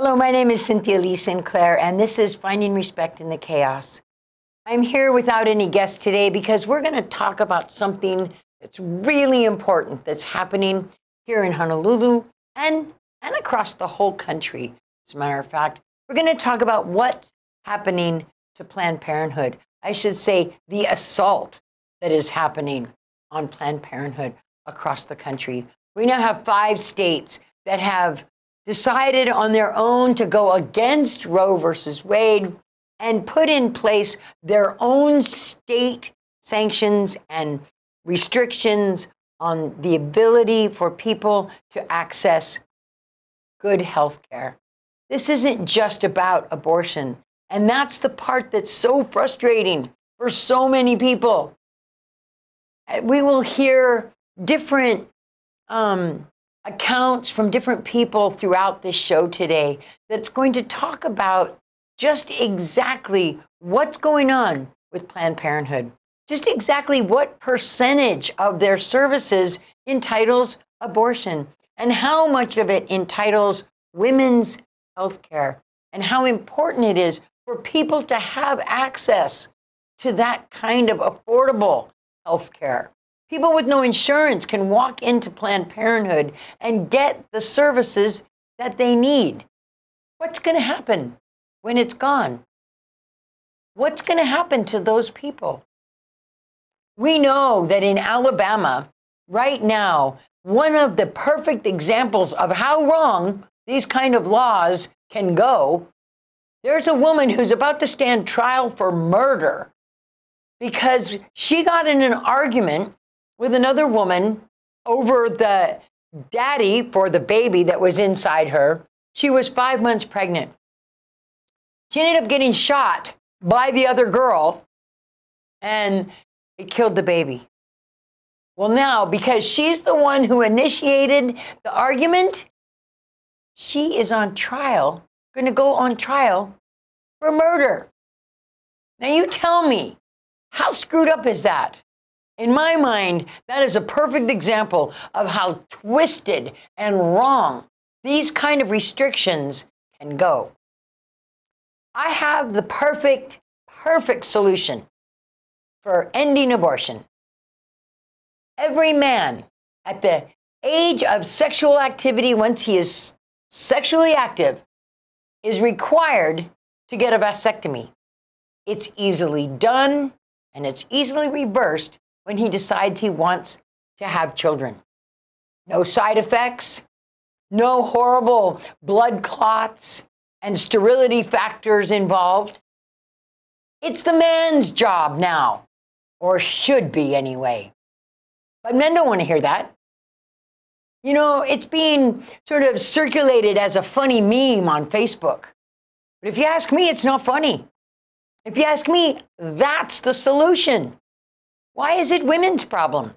Hello, my name is Cynthia Lee Sinclair, and this is Finding Respect in the Chaos. I'm here without any guests today because we're going to talk about something that's really important that's happening here in Honolulu and across the whole country. As a matter of fact, we're going to talk about what's happening to Planned Parenthood. I should say the assault that is happening on Planned Parenthood across the country. We now have 5 states that have decided on their own to go against Roe versus Wade and put in place their own state sanctions and restrictions on the ability for people to access good health care. This isn't just about abortion, and that's the part that's so frustrating for so many people. We will hear different accounts from different people throughout this show today that's going to talk about just exactly what's going on with Planned Parenthood, just exactly what percentage of their services entitles abortion, and how much of it entitles women's health care, and how important it is for people to have access to that kind of affordable health care. People with no insurance can walk into Planned Parenthood and get the services that they need. What's going to happen when it's gone? What's going to happen to those people? We know that in Alabama, right now, one of the perfect examples of how wrong these kind of laws can go, there's a woman who's about to stand trial for murder because she got in an argument with another woman over the daddy for the baby that was inside her. She was 5 months pregnant. She ended up getting shot by the other girl, and it killed the baby. Well, now, because she's the one who initiated the argument, she is on trial, going to go on trial for murder. Now, you tell me, how screwed up is that? In my mind, that is a perfect example of how twisted and wrong these kind of restrictions can go. I have the perfect solution for ending abortion. Every man at the age of sexual activity, once he is sexually active, is required to get a vasectomy. It's easily done, and it's easily reversed when he decides he wants to have children. No side effects, no horrible blood clots and sterility factors involved. It's the man's job now, or should be anyway. But men don't want to hear that. You know, it's being sort of circulated as a funny meme on Facebook. But if you ask me, it's not funny. If you ask me, that's the solution. Why is it women's problem?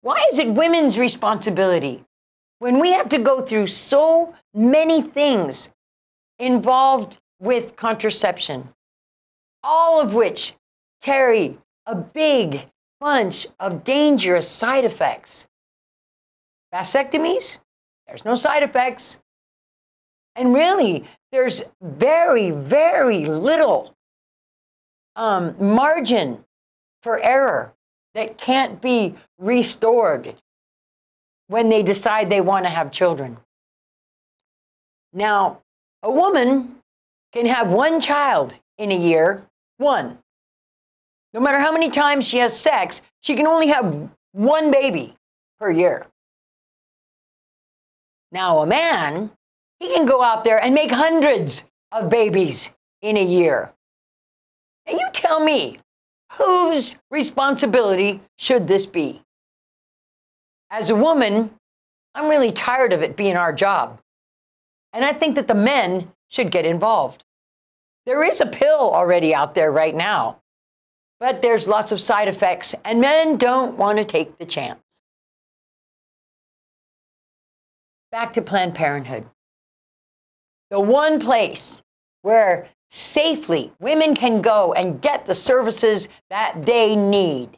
Why is it women's responsibility when we have to go through so many things involved with contraception, all of which carry a big bunch of dangerous side effects? Vasectomies, there's no side effects. And really, there's very, very little margin for error that can't be restored when they decide they want to have children. Now, a woman can have 1 child in a year, 1. No matter how many times she has sex, she can only have 1 baby per year. Now, a man, he can go out there and make hundreds of babies in a year. Now, you tell me, whose responsibility should this be? As a woman, I'm really tired of it being our job. And I think that the men should get involved. There is a pill already out there right now, but there's lots of side effects, and men don't want to take the chance. Back to Planned Parenthood. The one place where safely women can go and get the services that they need,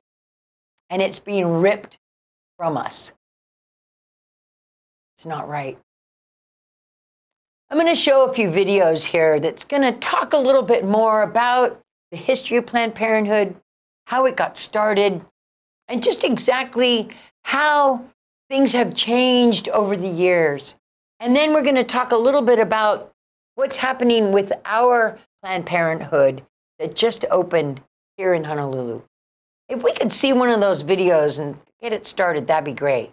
and it's being ripped from us. It's not right. I'm going to show a few videos here that's going to talk a little bit more about the history of Planned Parenthood, how it got started, and just exactly how things have changed over the years. And then we're going to talk a little bit about what's happening with our Planned Parenthood that just opened here in Honolulu. If we could see one of those videos and get it started, that'd be great.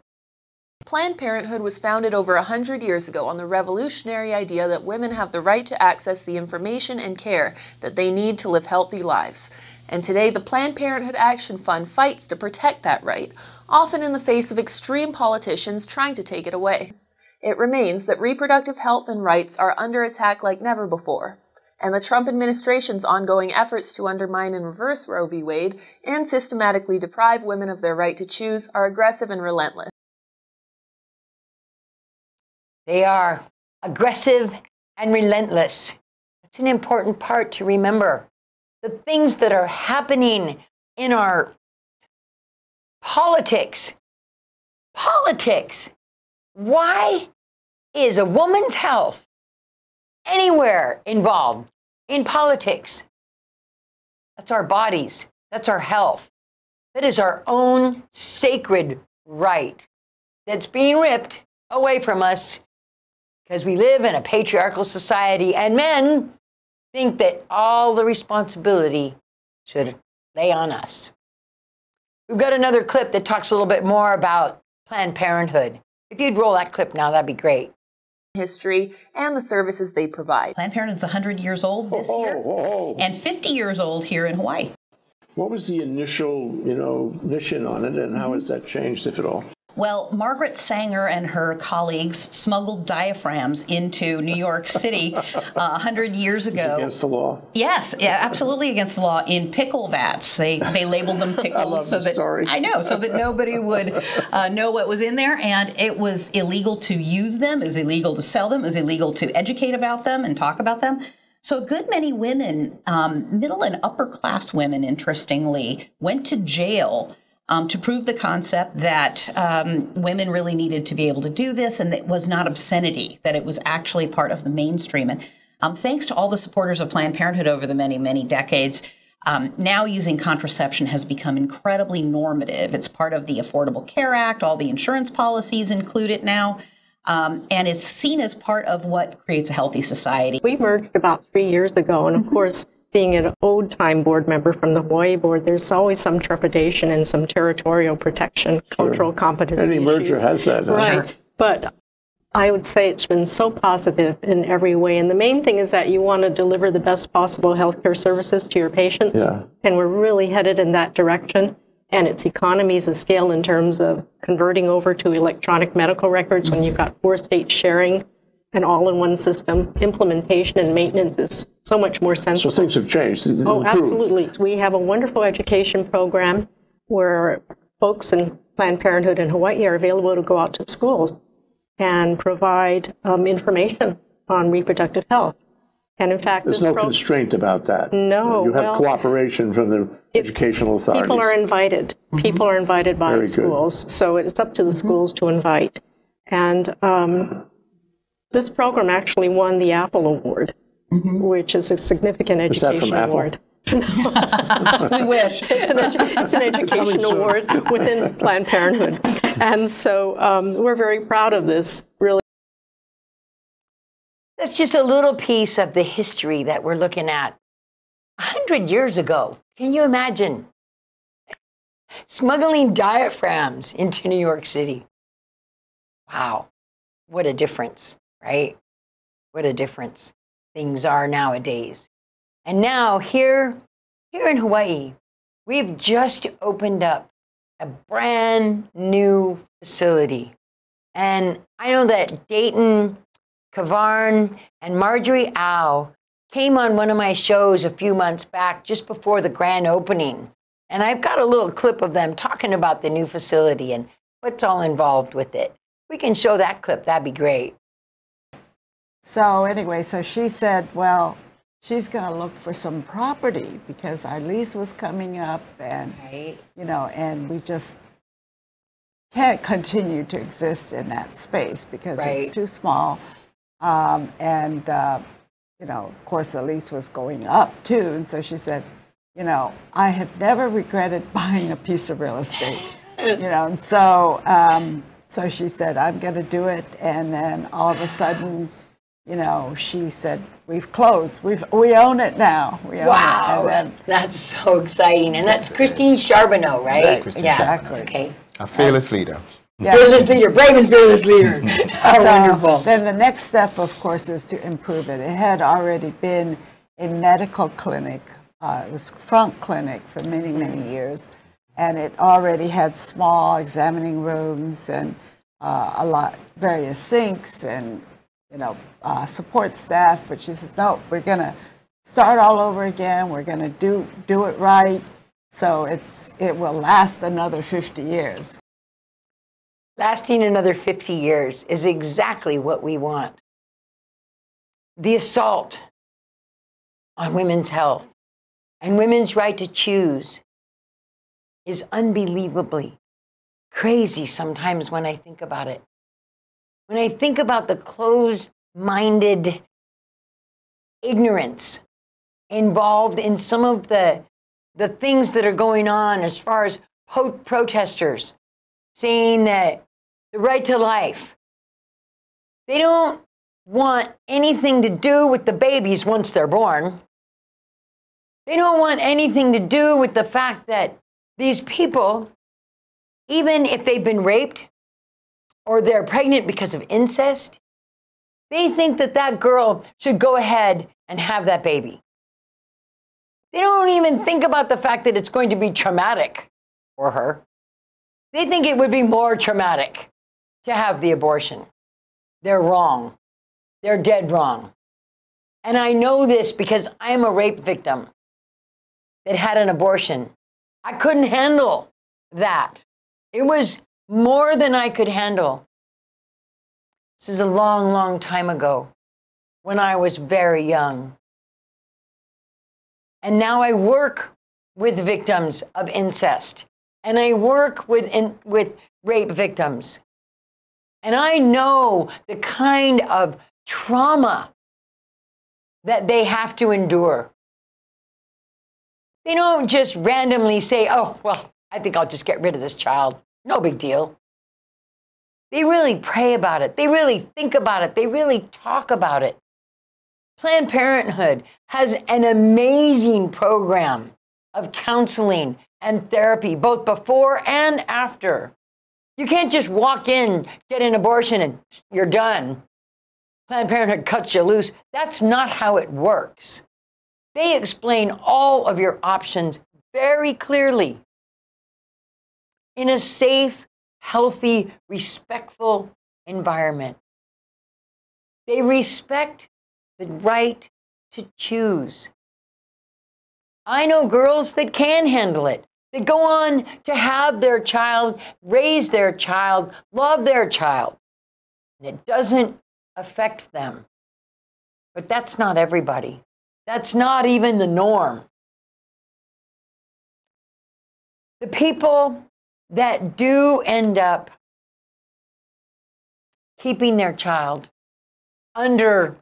Planned Parenthood was founded over 100 years ago on the revolutionary idea that women have the right to access the information and care that they need to live healthy lives. And today, the Planned Parenthood Action Fund fights to protect that right, often in the face of extreme politicians trying to take it away. It remains that reproductive health and rights are under attack like never before, and the Trump administration's ongoing efforts to undermine and reverse Roe v. Wade and systematically deprive women of their right to choose are aggressive and relentless. They are aggressive and relentless. That's an important part to remember. The things that are happening in our politics. Why is a woman's health anywhere involved in politics? That's our bodies. That's our health. That is our own sacred right that's being ripped away from us because we live in a patriarchal society and men think that all the responsibility should lay on us. We've got another clip that talks a little bit more about Planned Parenthood. If you'd roll that clip now, that'd be great. History and the services they provide. Planned Parenthood's 100 years old this year and 50 years old here in Hawaii. What was the initial, mission on it, and how has that changed, if at all? Well, Margaret Sanger and her colleagues smuggled diaphragms into New York City 100 years ago. Against the law. Yes, yeah, absolutely against the law. In pickle vats, they labeled them pickles. I love so that story. I know, so that nobody would know what was in there, and it was illegal to use them, it was illegal to sell them, it was illegal to educate about them and talk about them. So a good many women, middle and upper class women, interestingly, went to jail. To prove the concept that women really needed to be able to do this and that it was not obscenity, that it was actually part of the mainstream. And thanks to all the supporters of Planned Parenthood over the many, many decades, now using contraception has become incredibly normative. It's part of the Affordable Care Act. All the insurance policies include it now. And it's seen as part of what creates a healthy society. We merged about 3 years ago, and of course, being an old-time board member from the Hawaii board, there's always some trepidation and some territorial protection, cultural competency issues. Any merger has that. Right. But I would say it's been so positive in every way. And the main thing is that you want to deliver the best possible health care services to your patients. Yeah. And we're really headed in that direction. And it's economies of scale in terms of converting over to electronic medical records when you've got 4 states sharing an all-in-one system. Implementation and maintenance is so much more sensible. So things have changed. Oh, absolutely. We have a wonderful education program where folks in Planned Parenthood in Hawaii are available to go out to schools and provide information on reproductive health. And in fact, there's no constraint about that. No. You have cooperation from the educational authorities. People are invited. People are invited by schools. So it's up to the schools to invite. And this program actually won the Apple Award, which is a significant education award. We wish. It's an education award within Planned Parenthood. And so we're very proud of this, really. That's just a little piece of the history that we're looking at. 100 years ago, can you imagine? Smuggling diaphragms into New York City. Wow. What a difference. Right? What a difference things are nowadays. And now here in Hawaii, we've just opened up a brand new facility. And I know that Dayton Kavarn and Marjorie Au came on one of my shows a few months back, just before the grand opening. And I've got a little clip of them talking about the new facility and what's all involved with it. We can show that clip. That'd be great. So anyway, so she said, well, she's going to look for some property because our lease was coming up and, and we just can't continue to exist in that space because it's too small. You know, of course, Elise was going up too. And so she said, you know, I have never regretted buying a piece of real estate, you know. And so, so she said, I'm going to do it. And then all of a sudden, you know, she said, we've closed. We own it now. We own it. And then, that's so exciting. And that's Christine Charbonneau, right? Christine Charbonneau. Okay. A fearless leader. Yeah. Fearless leader, brave and fearless leader. How wonderful. Then the next step, of course, is to improve it. It had already been a medical clinic. It was front clinic for many, many years. And it already had small examining rooms and various sinks and, you know, support staff. But she says, no, we're going to start all over again. We're going to do it right. So it will last another 50 years. Lasting another 50 years is exactly what we want. The assault on women's health and women's right to choose is unbelievably crazy sometimes when I think about it. When I think about the closed-minded ignorance involved in some of the things that are going on as far as protesters saying that the right to life, they don't want anything to do with the babies once they're born. They don't want anything to do with the fact that these people, even if they've been raped or they're pregnant because of incest, they think that that girl should go ahead and have that baby. They don't even think about the fact that it's going to be traumatic for her. They think it would be more traumatic to have the abortion. They're wrong. They're dead wrong. And I know this because I am a rape victim that had an abortion. I couldn't handle that. It was more than I could handle. This is a long, long time ago when I was very young. And now I work with victims of incest. And I work with rape victims. And I know the kind of trauma that they have to endure. They don't just randomly say, oh, well, I think I'll just get rid of this child. No big deal. They really pray about it. They really think about it. They really talk about it. Planned Parenthood has an amazing program of counseling and therapy, both before and after. You can't just walk in, get an abortion, and you're done. Planned Parenthood cuts you loose. That's not how it works. They explain all of your options very clearly in a safe, healthy, respectful environment. They respect the right to choose. I know girls that can handle it, that go on to have their child, raise their child, love their child, and it doesn't affect them. But that's not everybody. That's not even the norm. The people that do end up keeping their child under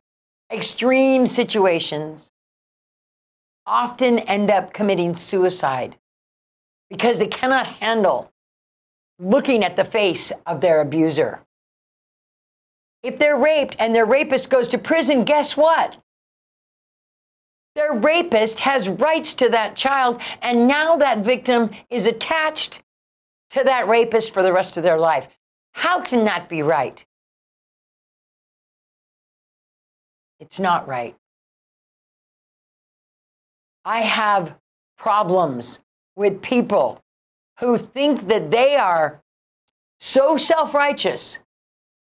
extreme situations often end up committing suicide because they cannot handle looking at the face of their abuser. If they're raped and their rapist goes to prison, guess what? Their rapist has rights to that child, and now that victim is attached to that rapist for the rest of their life. How can that be right? It's not right. I have problems with people who think that they are so self-righteous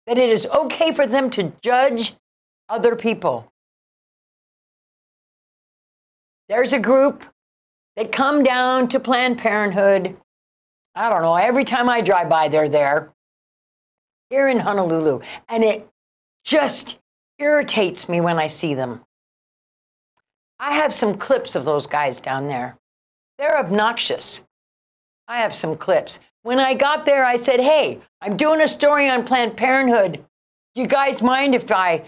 that it is okay for them to judge other people. There's a group that come down to Planned Parenthood. I don't know, every time I drive by, they're there, here in Honolulu. And it just irritates me when I see them. I have some clips of those guys down there. They're obnoxious. I have some clips. When I got there, I said, hey, I'm doing a story on Planned Parenthood. Do you guys mind if I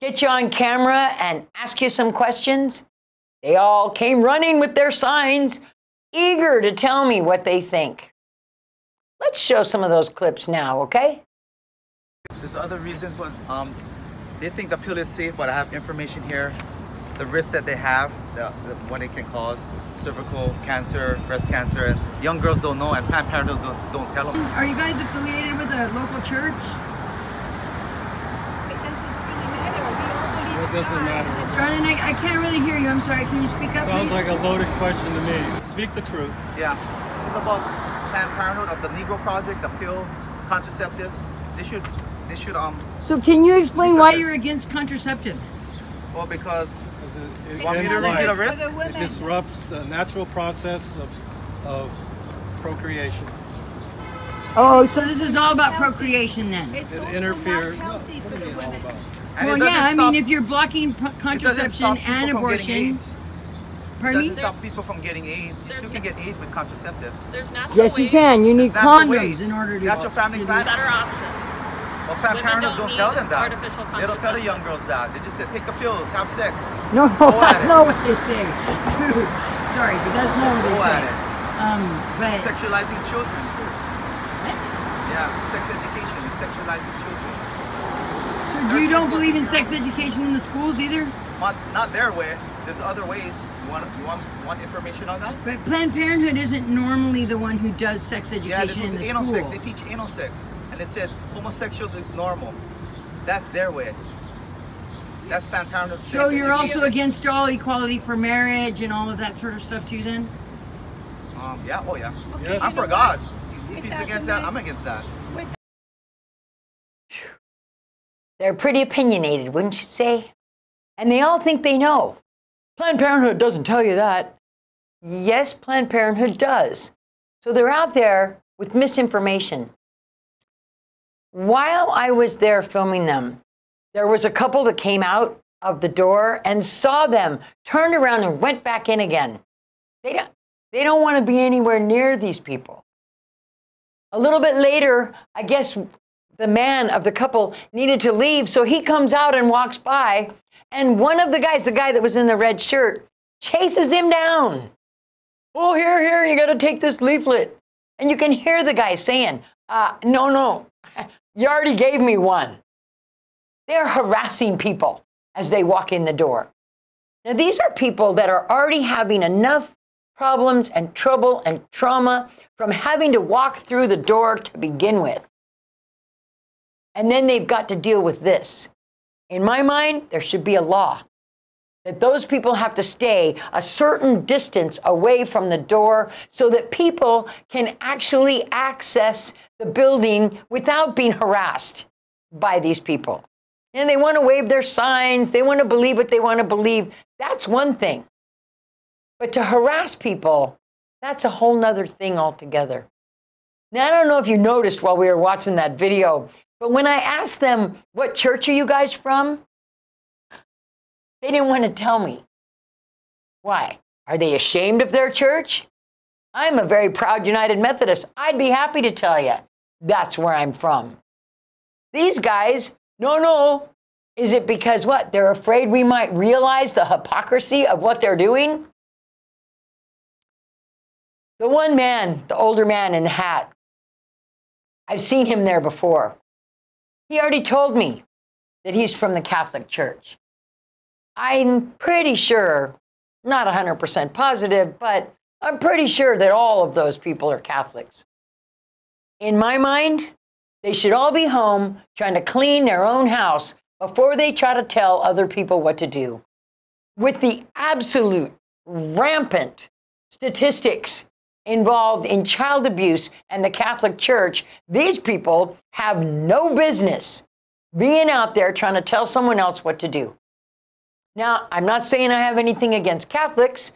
get you on camera and ask you some questions. They all came running with their signs, eager to tell me what they think. Let's show some of those clips now, okay? There's other reasons why they think the pill is safe, but I have information here. The risk that they have, what it can cause, cervical cancer, breast cancer, and young girls don't know, and Planned Parenthood don't tell them. Are you guys affiliated with a local church? It doesn't matter. Darling, I can't really hear you. I'm sorry. Can you speak up? Sounds like a loaded question to me. Speak the truth. Yeah. This is about Planned Parenthood of the Negro Project, the pill, contraceptives. They should. So can you explain why you're against contraceptive? Well, because want me to read you the risk? It disrupts the natural process of procreation. Oh, so this is all about procreation then? It interferes. And well, yeah, I mean, if you're blocking contraception and abortion, pardon me? It doesn't stop people from getting AIDS. You still can get AIDS with contraceptive. There's natural ways. Yes, you can. You need condoms in order to get your family plan. Better options. Well, Planned Parenthood don't tell them that. They don't tell the young girls that. They just say, take the pills, have sex. No, that's not what they say. Dude, sorry, but that's not what they say. But sexualizing children, too. What? Yeah, sex education is sexualizing children. So you don't believe in sex education in the schools either? Not their way. There's other ways. You want information on that? But Planned Parenthood isn't normally the one who does sex education in the schools. Yeah, they teach anal sex. And they said homosexuals is normal. That's their way. That's Planned Parenthood. So you're also against all equality for marriage and all of that sort of stuff too then? Yeah, oh yeah. Okay. Yes. I'm for God. If he's against that, I'm against that. They're pretty opinionated, wouldn't you say? And they all think they know. Planned Parenthood doesn't tell you that. Yes, Planned Parenthood does. So they're out there with misinformation. While I was there filming them, there was a couple that came out of the door and saw them, turned around and went back in again. They don't want to be anywhere near these people. A little bit later, I guess the man of the couple needed to leave, so he comes out and walks by, and one of the guys, the guy that was in the red shirt, chases him down. Oh, here, you got to take this leaflet. And you can hear the guy saying, no, you already gave me one. They're harassing people as they walk in the door. Now, these are people that are already having enough problems and trouble and trauma from having to walk through the door to begin with. And then they've got to deal with this. In my mind, there should be a law that those people have to stay a certain distance away from the door so that people can actually access the building without being harassed by these people. And they want to wave their signs. They want to believe what they want to believe. That's one thing. But to harass people, that's a whole nother thing altogether. Now, I don't know if you noticed while we were watching that video, but when I asked them, what church are you guys from? They didn't want to tell me. Why? Are they ashamed of their church? I'm a very proud United Methodist. I'd be happy to tell you that's where I'm from. These guys, no. Is it because what? They're afraid we might realize the hypocrisy of what they're doing? The one man, the older man in the hat, I've seen him there before. He already told me that he's from the Catholic Church. I'm pretty sure, not 100% positive, but I'm pretty sure that all of those people are Catholics. In my mind, they should all be home trying to clean their own house before they try to tell other people what to do. With the absolute rampant statistics involved in child abuse and the Catholic Church, these people have no business being out there trying to tell someone else what to do. Now, I'm not saying I have anything against Catholics,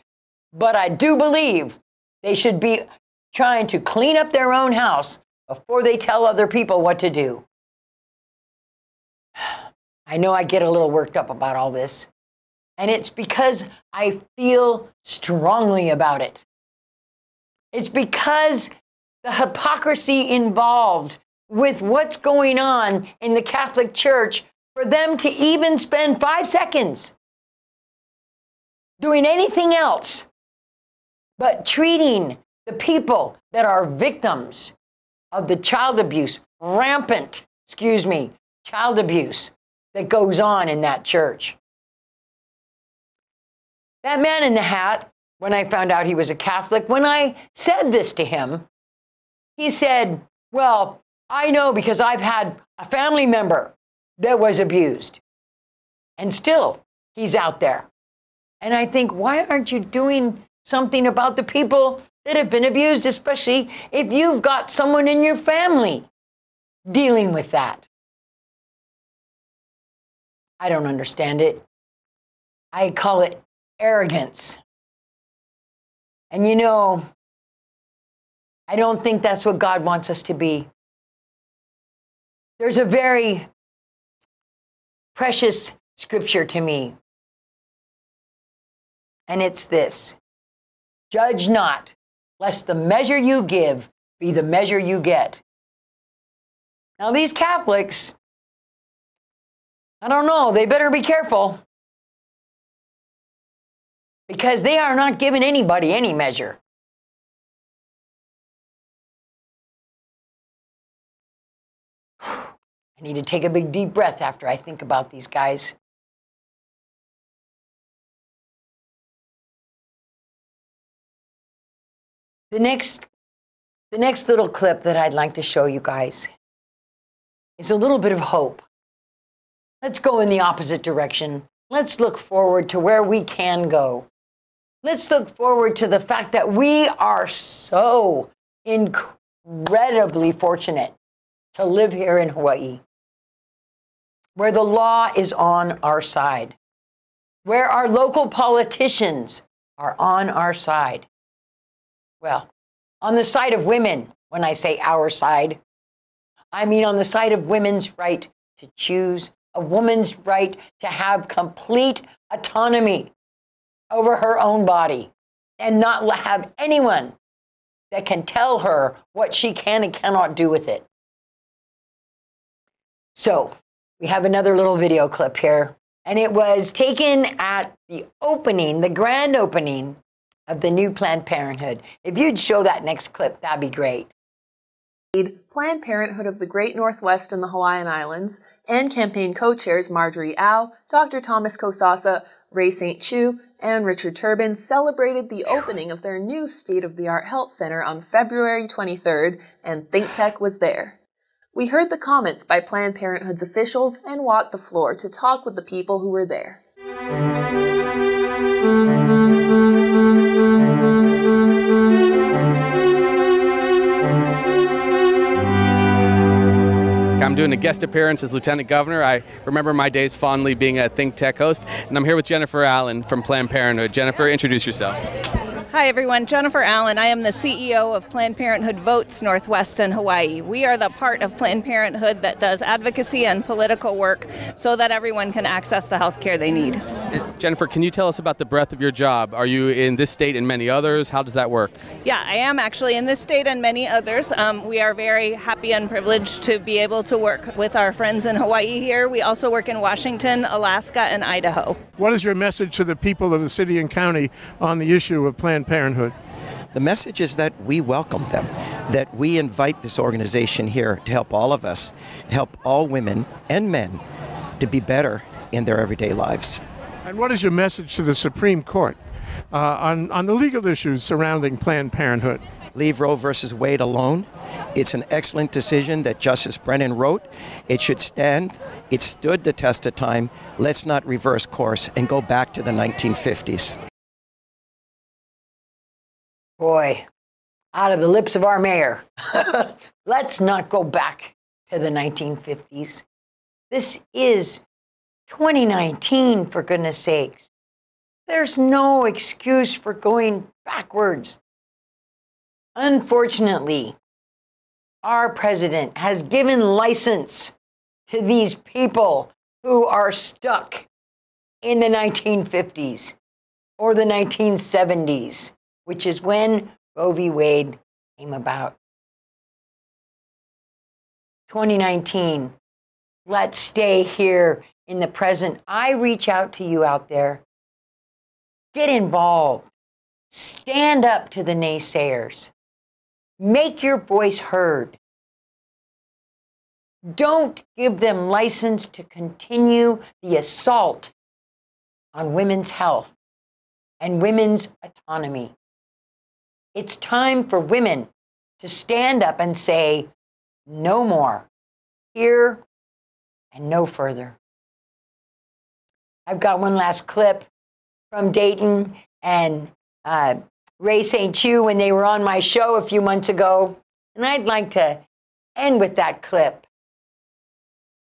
but I do believe they should be trying to clean up their own house before they tell other people what to do. I know I get a little worked up about all this, and it's because I feel strongly about it. It's because the hypocrisy involved with what's going on in the Catholic Church for them to even spend 5 seconds doing anything else but treating the people that are victims of the child abuse, rampant, excuse me, child abuse that goes on in that church. That man in the hat, when I found out he was a Catholic, when I said this to him, he said, well, I know because I've had a family member that was abused. And still, he's out there. And I think, why aren't you doing something about the people that have been abused, especially if you've got someone in your family dealing with that? I don't understand it. I call it arrogance. And you know, I don't think that's what God wants us to be. There's a very precious scripture to me, and it's this: judge not, lest the measure you give be the measure you get. Now, these Catholics, I don't know, they better be careful, because they are not giving anybody any measure. I need to take a big deep breath after I think about these guys. The next little clip that I'd like to show you guys is a little bit of hope. Let's go in the opposite direction. Let's look forward to where we can go. Let's look forward to the fact that we are so incredibly fortunate to live here in Hawaii, where the law is on our side, where our local politicians are on our side. Well, on the side of women, when I say our side, I mean on the side of women's right to choose, a woman's right to have complete autonomy over her own body and not have anyone that can tell her what she can and cannot do with it. So we have another little video clip here, and it was taken at the opening, the grand opening of the new Planned Parenthood. If you'd show that next clip, that'd be great. Planned Parenthood of the Great Northwest and the Hawaiian Islands, and campaign co-chairs Marjorie Au, Dr. Thomas Kosasa, Ray St. Chu, and Richard Turbin celebrated the opening of their new state-of-the-art health center on February 23rd, and Think Tech was there. We heard the comments by Planned Parenthood's officials and walked the floor to talk with the people who were there. I'm doing a guest appearance as Lieutenant Governor. I remember my days fondly being a Think Tech host, and I'm here with Jennifer Allen from Planned Parenthood. Jennifer, introduce yourself. Hi everyone, Jennifer Allen. I am the CEO of Planned Parenthood Votes Northwest and Hawaii. We are the part of Planned Parenthood that does advocacy and political work so that everyone can access the health care they need. Jennifer, can you tell us about the breadth of your job? Are you in this state and many others? How does that work? Yeah, I am actually in this state and many others. We are very happy and privileged to be able to work with our friends in Hawaii here. We also work in Washington, Alaska, and Idaho. What is your message to the people of the city and county on the issue of Planned Parenthood? The message is that we welcome them, that we invite this organization here to help all of us, help all women and men to be better in their everyday lives. And what is your message to the Supreme Court on the legal issues surrounding Planned Parenthood? Leave Roe versus Wade alone. It's an excellent decision that Justice Brennan wrote. It should stand. It stood the test of time. Let's not reverse course and go back to the 1950s. Boy, out of the lips of our mayor. Let's not go back to the 1950s. This is 2019, for goodness sakes. There's no excuse for going backwards. Unfortunately, our president has given license to these people who are stuck in the 1950s or the 1970s. Which is when Roe v. Wade came about. 2019, Let's stay here in the present. I reach out to you out there. Get involved. Stand up to the naysayers. Make your voice heard. Don't give them license to continue the assault on women's health and women's autonomy. It's time for women to stand up and say, no more, here and no further. I've got one last clip from Dayton and Ray St. Chu when they were on my show a few months ago. And I'd like to end with that clip.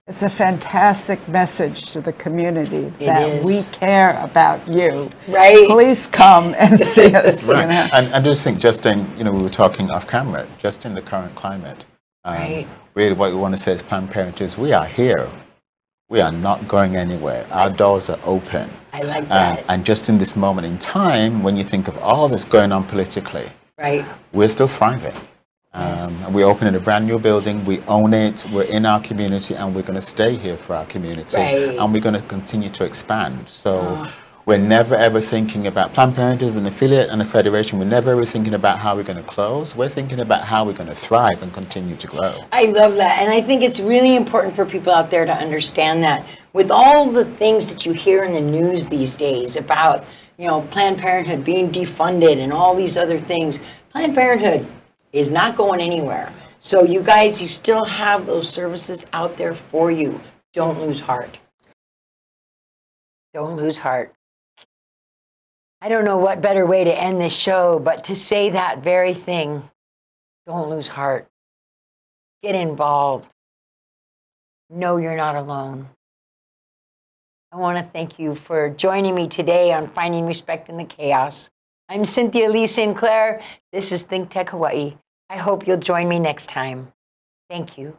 It's a fantastic message to the community that we care about you. Right. Please come and see us. Right. You know? And I just think, just in, you know, we were talking off camera, just in the current climate, really what we want to say as Planned Parenthood is we are here. We are not going anywhere. Our doors are open. I like that. And just in this moment in time, when you think of all that's going on politically, we're still thriving. We're opening a brand new building. We own it. We're in our community, and we're going to stay here for our community, and we're going to continue to expand. So we're never ever thinking about Planned Parenthood as an affiliate and a federation. We're never ever thinking about how we're going to close. We're thinking about how we're going to thrive and continue to grow. I love that, and I think it's really important for people out there to understand that with all the things that you hear in the news these days about, you know, Planned Parenthood being defunded and all these other things, Planned Parenthood is not going anywhere. So you guys, you still have those services out there for you. Don't lose heart. Don't lose heart. I don't know what better way to end this show, but to say that very thing. Don't lose heart. Get involved. Know you're not alone. I want to thank you for joining me today on Finding Respect in the Chaos. I'm Cynthia Lee Sinclair. This is Think Tech Hawaii. I hope you'll join me next time. Thank you.